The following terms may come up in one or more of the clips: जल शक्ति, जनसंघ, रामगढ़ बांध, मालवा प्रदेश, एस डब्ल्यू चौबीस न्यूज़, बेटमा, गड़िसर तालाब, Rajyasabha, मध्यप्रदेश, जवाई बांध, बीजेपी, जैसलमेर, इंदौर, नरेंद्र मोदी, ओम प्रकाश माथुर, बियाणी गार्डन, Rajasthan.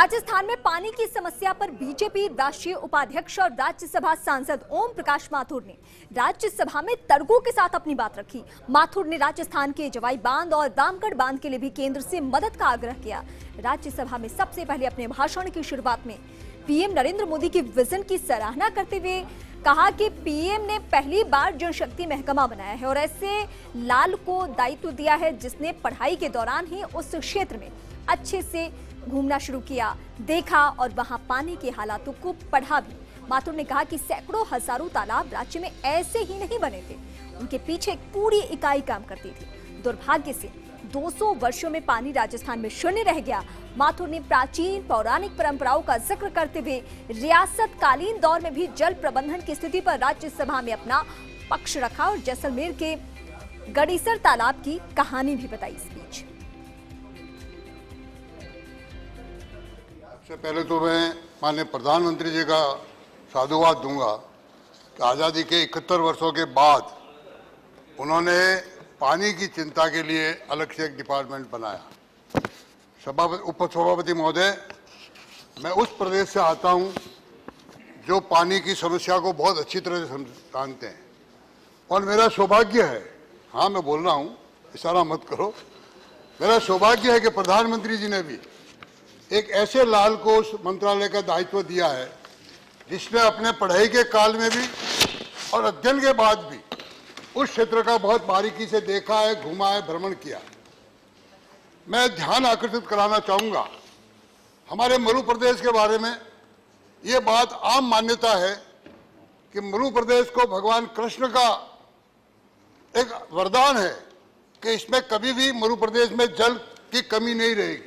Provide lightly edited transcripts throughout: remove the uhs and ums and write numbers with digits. राजस्थान में पानी की समस्या पर बीजेपी राष्ट्रीय उपाध्यक्ष और राज्यसभा सांसद ओम प्रकाश माथुर ने राज्यसभा में तर्कों के साथ अपनी बात रखी। माथुर ने राजस्थान के जवाई बांध और रामगढ़ बांध के लिए भी केंद्र से मदद का आग्रह किया। राज्यसभा में सबसे पहले अपने भाषण की शुरुआत में पीएम नरेंद्र मोदी की विजन की सराहना करते हुए कहा कि पीएम ने पहली बार जल शक्ति महकमा बनाया है और ऐसे लाल को दायित्व दिया है जिसने पढ़ाई के दौरान ही उस क्षेत्र में अच्छे से घूमना शुरू किया, देखा और वहां पानी के हालातों को पढ़ा भी। माथुर ने कहा कि सैकड़ों हजारों तालाब राज्य में ऐसे ही नहीं बने थे, उनके पीछे एक पूरी इकाई काम करती थी। दुर्भाग्य से 200 वर्षों में पानी राजस्थान में शून्य रह गया। माथुर ने प्राचीन पौराणिक परंपराओं का जिक्र करते हुए रियासत कालीन दौर में भी जल प्रबंधन की स्थिति पर राज्यसभा में अपना पक्ष रखा और जैसलमेर के गड़िसर तालाब की कहानी भी बताई। इस बीच सबसे पहले तो मैं माननीय प्रधानमंत्री जी का साधुवाद दूंगा कि आज़ादी के 71 वर्षों के बाद उन्होंने पानी की चिंता के लिए अलग से एक डिपार्टमेंट बनाया। उप सभापति महोदय, मैं उस प्रदेश से आता हूं जो पानी की समस्या को बहुत अच्छी तरह से जानते हैं और मेरा सौभाग्य है, हाँ मैं बोल रहा हूँ, इशारा मत करो, मेरा सौभाग्य है कि प्रधानमंत्री जी ने भी एक ऐसे लाल को उस मंत्रालय का दायित्व दिया है जिसने अपने पढ़ाई के काल में भी और अध्ययन के बाद भी उस क्षेत्र का बहुत बारीकी से देखा है, घूमा है, भ्रमण किया। मैं ध्यान आकर्षित कराना चाहूँगा हमारे मरु प्रदेश के बारे में। ये बात आम मान्यता है कि मरु प्रदेश को भगवान कृष्ण का एक वरदान है कि इसमें कभी भी मरु प्रदेश में जल की कमी नहीं रहेगी,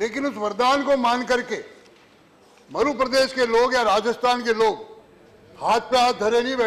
लेकिन उस वरदान को मान करके मरु प्रदेश के लोग या राजस्थान के लोग हाथ पे हाथ धरे नहीं बैठे।